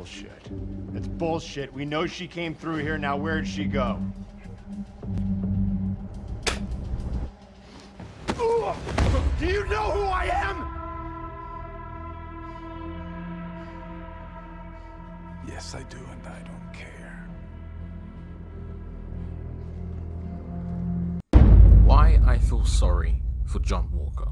bullshit. That's bullshit. We know she came through here. Now where'd she go? Do you know who I am? Yes, I do, and I don't care. Why I feel sorry for John Walker.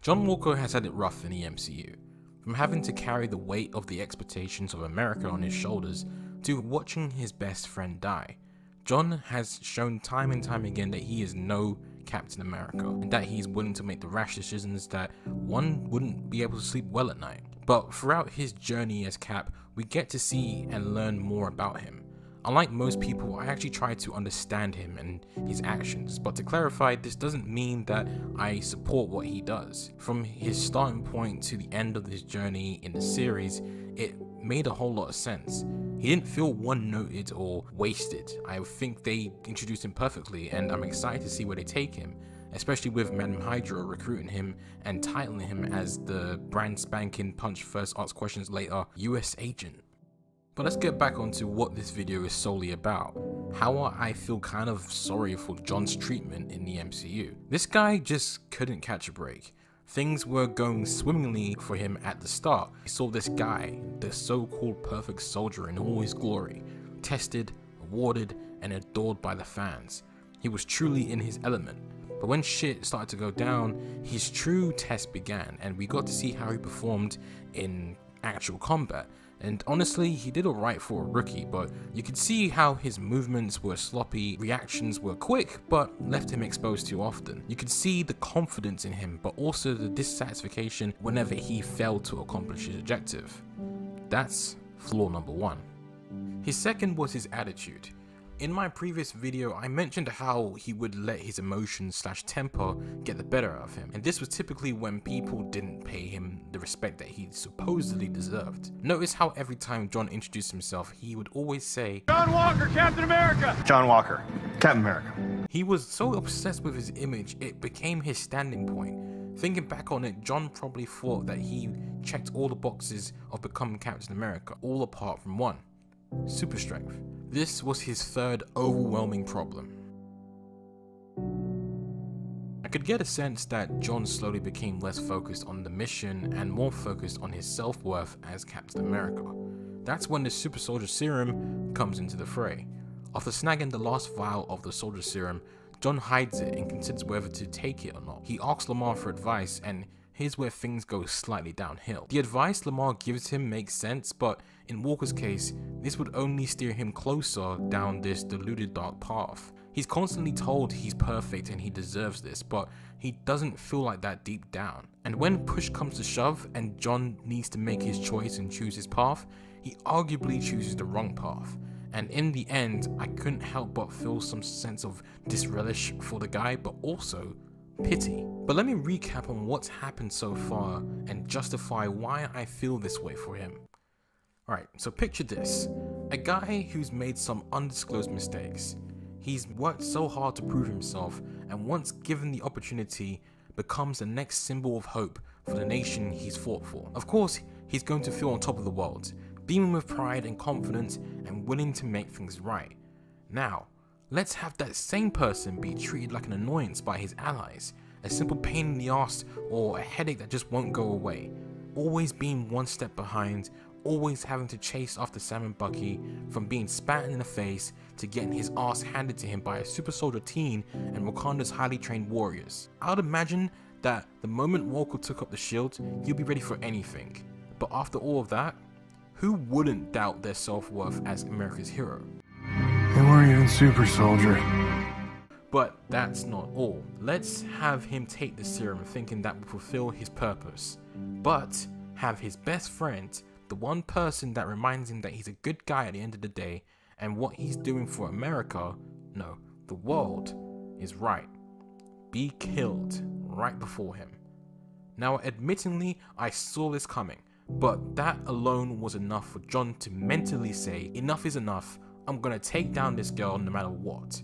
John Walker has had it rough in the MCU, from having to carry the weight of the expectations of America on his shoulders to watching his best friend die. John has shown time and time again that he is no Captain America, and that he's willing to make the rash decisions that one wouldn't be able to sleep well at night. But throughout his journey as Cap, we get to see and learn more about him. Unlike most people, I actually try to understand him and his actions, but to clarify, this doesn't mean that I support what he does. From his starting point to the end of his journey in the series, it made a whole lot of sense. He didn't feel one-noted or wasted. I think they introduced him perfectly, and I'm excited to see where they take him, especially with Madame Hydra recruiting him and titling him as the brand spanking punch first asked questions later US Agent. But let's get back onto what this video is solely about. How I feel kind of sorry for John's treatment in the MCU. This guy just couldn't catch a break. Things were going swimmingly for him at the start. We saw this guy, the so-called perfect soldier in all his glory, tested, awarded, and adored by the fans. He was truly in his element. But when shit started to go down, his true test began, and we got to see how he performed in actual combat. And honestly, he did alright for a rookie, but you could see how his movements were sloppy, reactions were quick, but left him exposed too often. You could see the confidence in him, but also the dissatisfaction whenever he failed to accomplish his objective. That's flaw number one. His second was his attitude. In my previous video, I mentioned how he would let his emotions / temper get the better of him, and this was typically when people didn't pay him the respect that he supposedly deserved. Notice how every time John introduced himself, he would always say, "John Walker, Captain America! John Walker, Captain America." He was so obsessed with his image, it became his standing point. Thinking back on it, John probably thought that he checked all the boxes of becoming Captain America, all apart from one: super strength. This was his third overwhelming problem. I could get a sense that John slowly became less focused on the mission and more focused on his self-worth as Captain America. That's when the Super Soldier Serum comes into the fray. After snagging the last vial of the Soldier Serum, John hides it and considers whether to take it or not. He asks Lamar for advice, and here's where things go slightly downhill. The advice Lamar gives him makes sense, but in Walker's case, this would only steer him closer down this deluded dark path. He's constantly told he's perfect and he deserves this, but he doesn't feel like that deep down. And when push comes to shove and John needs to make his choice and choose his path, he arguably chooses the wrong path. And in the end, I couldn't help but feel some sense of disrelish for the guy, but also pity. But let me recap on what's happened so far and justify why I feel this way for him. Alright, so picture this, a guy who's made some undisclosed mistakes. He's worked so hard to prove himself, and once given the opportunity, becomes the next symbol of hope for the nation he's fought for. Of course, he's going to feel on top of the world, beaming with pride and confidence and willing to make things right. Now, let's have that same person be treated like an annoyance by his allies, a simple pain in the ass or a headache that just won't go away, always being one step behind, always having to chase after Sam and Bucky, from being spat in the face to getting his ass handed to him by a super soldier teen and Wakanda's highly trained warriors. I would imagine that the moment Walker took up the shield, he'll be ready for anything, but after all of that, who wouldn't doubt their self-worth as America's hero? They weren't even super soldier. But that's not all. Let's have him take the serum thinking that will fulfill his purpose, but have his best friend, the one person that reminds him that he's a good guy at the end of the day and what he's doing for America, no, the world, is right, be killed right before him. Now admittedly, I saw this coming, but that alone was enough for John to mentally say, enough is enough, I'm gonna take down this girl no matter what.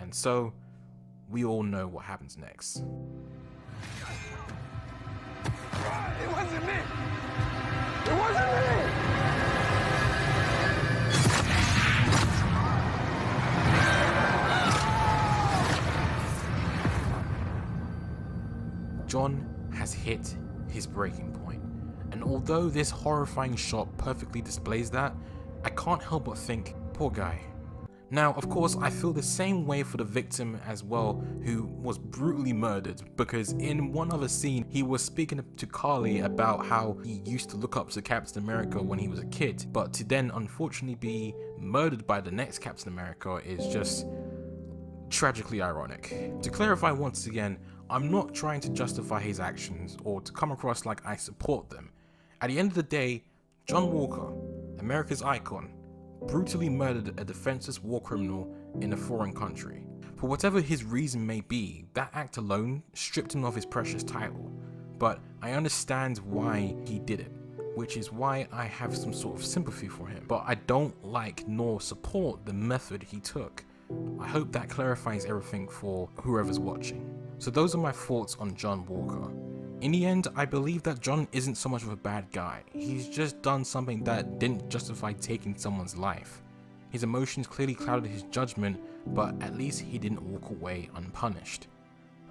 And so, we all know what happens next. It wasn't me! It wasn't me! has hit his breaking point. And although this horrifying shot perfectly displays that, I can't help but think, poor guy. Now, of course, I feel the same way for the victim as well, who was brutally murdered, because in one other scene, he was speaking to Carly about how he used to look up to Captain America when he was a kid, but to then unfortunately be murdered by the next Captain America is just tragically ironic. To clarify once again, I'm not trying to justify his actions or to come across like I support them. At the end of the day, John Walker, America's icon, brutally murdered a defenseless war criminal in a foreign country. For whatever his reason may be, that act alone stripped him of his precious title, but I understand why he did it, which is why I have some sort of sympathy for him, but I don't like nor support the method he took. I hope that clarifies everything for whoever's watching. So those are my thoughts on John Walker. In the end, I believe that John isn't so much of a bad guy. He's just done something that didn't justify taking someone's life. His emotions clearly clouded his judgment, but at least he didn't walk away unpunished.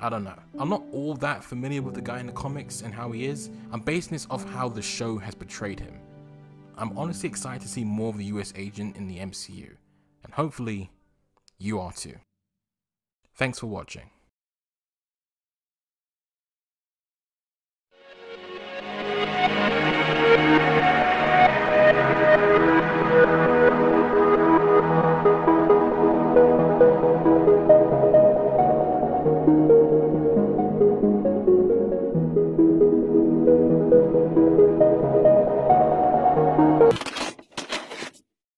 I don't know. I'm not all that familiar with the guy in the comics and how he is. I'm basing this off how the show has portrayed him. I'm honestly excited to see more of the US Agent in the MCU, and hopefully, you are too. Thanks for watching.